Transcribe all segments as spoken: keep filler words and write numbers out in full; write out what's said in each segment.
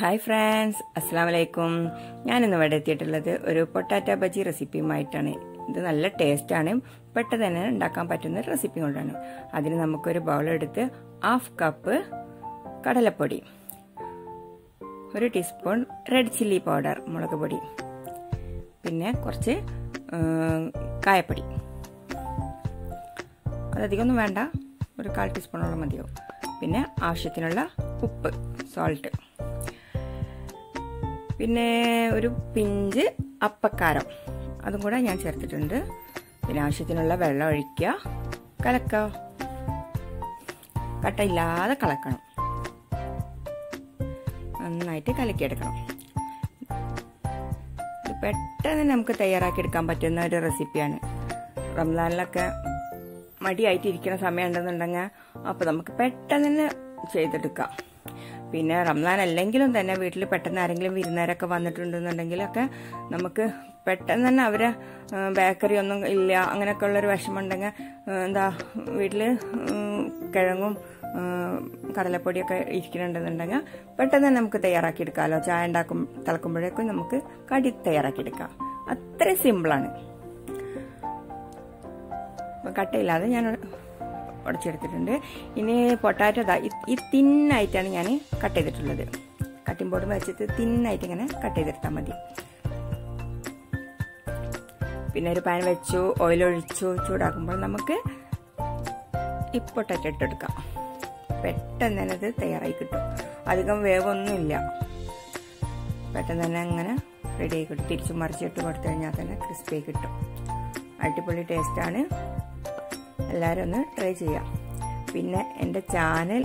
Hi friends, Assalamualaikum. ഞാൻ ഇന്ന് ഇവിടെ എത്തിയിട്ടുള്ളത് ഒരു പൊട്ടാറ്റോ ബജി റെസിപ്പിയുമായിട്ടാണ്. ഇത് നല്ല ടേസ്റ്റ് ആണ്. പെട്ടെന്ന് തന്നെ ഉണ്ടാക്കാൻ പറ്റുന്ന ഒരു റെസിപ്പി കൊണ്ടാണ്. അതിന് നമുക്ക് ഒരു ബൗൾ എടുത്ത് half കപ്പ് കടലപ്പൊടി, ഒരു ടീസ്പൂൺ റെഡ് ചില്ലി പൗഡർ, മുളകുപൊടി, പിന്നെ കുറച്ച് കായപ്പൊടി. അതധികമൊന്നും വേണ്ട, ഒരു കാൽ ടീസ്പൂണോളം മതിയാവും. പിന്നെ ആവശ്യത്തിനുള്ള ഉപ്പ്, സോൾട്ട്, പിന്നെ ഒരു പിഞ്ച് അപ്പക്കാരം, അതും കൂടെ ഞാൻ ചേർത്തിട്ടുണ്ട്. പിന്നെ ആവശ്യത്തിനുള്ള വെള്ളം ഒഴിക്കുക, കലക്കുക, കട്ടയില്ലാതെ കലക്കണം, നന്നായിട്ട് കലക്കിയെടുക്കണം. പെട്ടെന്ന് നമുക്ക് തയ്യാറാക്കിയെടുക്കാൻ പറ്റുന്ന ഒരു റെസിപ്പിയാണ്. റംസാനിലൊക്കെ മടിയായിട്ടിരിക്കുന്ന സമയം ഉണ്ടെന്നുണ്ടെങ്കിൽ അപ്പോൾ നമുക്ക് പെട്ടെന്ന് തന്നെ ചെയ്തെടുക്കാം. പിന്നെ റംസാൻ അല്ലെങ്കിലും തന്നെ വീട്ടിൽ പെട്ടെന്ന് ആരെങ്കിലും വിരുന്നുകാരൊക്കെ വന്നിട്ടുണ്ടെന്നുണ്ടെങ്കിലൊക്കെ നമുക്ക് പെട്ടെന്ന് തന്നെ അവരെ ബേക്കറി ഒന്നും ഇല്ല അങ്ങനെയൊക്കെ ഉള്ളൊരു വിഷമമുണ്ടെങ്കിൽ എന്താ വീട്ടിൽ കിഴങ്ങും കടലപ്പൊടിയൊക്കെ ഇരിക്കുന്നുണ്ടെന്നുണ്ടെങ്കിൽ പെട്ടെന്ന് തന്നെ നമുക്ക് തയ്യാറാക്കിയെടുക്കാമല്ലോ. ചായ ഉണ്ടാക്കും തിളക്കുമ്പോഴേക്കും നമുക്ക് കടി തയ്യാറാക്കിയെടുക്കാം. അത്ര സിമ്പിളാണ്. കട്ടയില്ലാതെ ഞാൻ ഉടച്ചെടുത്തിട്ടുണ്ട്. ഇനി പൊട്ടാറ്റോ ഈ തിന്നായിട്ടാണ് ഞാൻ കട്ട് ചെയ്തിട്ടുള്ളത്. കട്ടിംഗ് ബോർഡ് വെച്ചിട്ട് തിന്നായിട്ട് ഇങ്ങനെ കട്ട് ചെയ്തെടുത്താൽ മതി. പിന്നെ ഒരു പാൻ വെച്ചു, ഓയിലൊഴിച്ചു, ചൂടാക്കുമ്പോൾ നമുക്ക് ഈ പൊട്ടാറ്റോ ഇട്ടെടുക്കാം. പെട്ടെന്ന് തന്നെ അത് തയ്യാറായി കിട്ടും. അധികം വേവൊന്നുമില്ല. പെട്ടെന്ന് തന്നെ അങ്ങനെ റെഡി ആയി കിട്ടും. തിരിച്ചു മറിച്ചിട്ട് കൊടുത്തു കഴിഞ്ഞാൽ തന്നെ ക്രിസ്പി ആയി കിട്ടും. അടിപൊളി ടേസ്റ്റാണ്. എല്ലാവരും ഒന്ന് ട്രൈ ചെയ്യാം. പിന്നെ എൻ്റെ ചാനൽ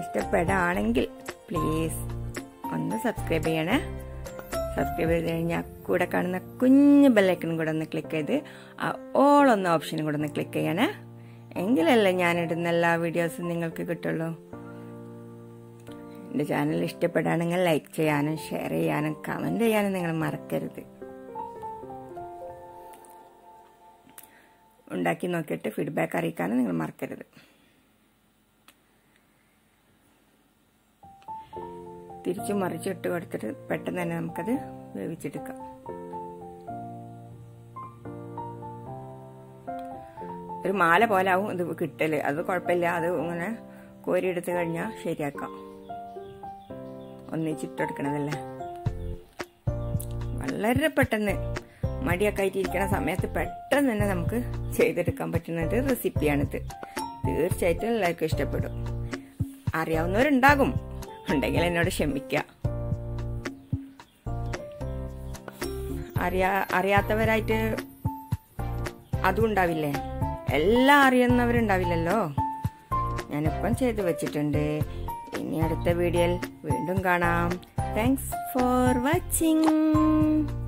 ഇഷ്ടപ്പെടുകയാണെങ്കിൽ പ്ലീസ് ഒന്ന് സബ്സ്ക്രൈബ് ചെയ്യണേ. സബ്സ്ക്രൈബ് ചെയ്ത് കഴിഞ്ഞാൽ കൂടെ കാണുന്ന കുഞ്ഞു ബെല്ലൈക്കണും കൂടെ ഒന്ന് ക്ലിക്ക് ചെയ്ത് ആ ഓൾ എന്ന ഓപ്ഷനും കൂടെ ഒന്ന് ക്ലിക്ക് ചെയ്യണേ. എങ്കിലല്ലേ ഞാനിടുന്ന എല്ലാ വീഡിയോസും നിങ്ങൾക്ക് കിട്ടുള്ളൂ. എൻ്റെ ചാനൽ ഇഷ്ടപ്പെടുകയാണെങ്കിൽ ലൈക്ക് ചെയ്യാനും ഷെയർ ചെയ്യാനും കമൻറ്റ് ചെയ്യാനും നിങ്ങൾ മറക്കരുത്. ഉണ്ടാക്കി നോക്കിയിട്ട് ഫീഡ്ബാക്ക് അറിയിക്കാനും നിങ്ങൾ മറക്കരുത്. തിരിച്ചു മറിച്ചിട്ട് കൊടുത്തിട്ട് പെട്ടെന്ന് തന്നെ നമുക്കത് വേവിച്ചെടുക്കാം. ഒരു മാല പോലെ ആവും ഇത് കിട്ടല്. അത് കുഴപ്പമില്ല, അത് ഇങ്ങനെ കോരി എടുത്തു കഴിഞ്ഞാൽ ശരിയാക്കാം. ഒന്നിച്ചിട്ടെടുക്കണതല്ലേ. വളരെ പെട്ടെന്ന് മടിയൊക്കെ ആയിട്ടിരിക്കുന്ന സമയത്ത് പെട്ടെന്ന് തന്നെ നമുക്ക് ചെയ്തെടുക്കാൻ പറ്റുന്ന ഒരു റെസിപ്പിയാണിത്. തീർച്ചയായിട്ടും എല്ലാവർക്കും ഇഷ്ടപ്പെടും. അറിയാവുന്നവരുണ്ടാകും, ഉണ്ടെങ്കിൽ എന്നോട് ക്ഷമിക്കുക. അറിയാ അറിയാത്തവരായിട്ട് അതും ഉണ്ടാവില്ലേ, എല്ലാം അറിയുന്നവരുണ്ടാവില്ലല്ലോ. ഞാനിപ്പം ചെയ്ത് വെച്ചിട്ടുണ്ട്. ഇനി അടുത്ത വീഡിയോയിൽ വീണ്ടും കാണാം. Thanks for watching.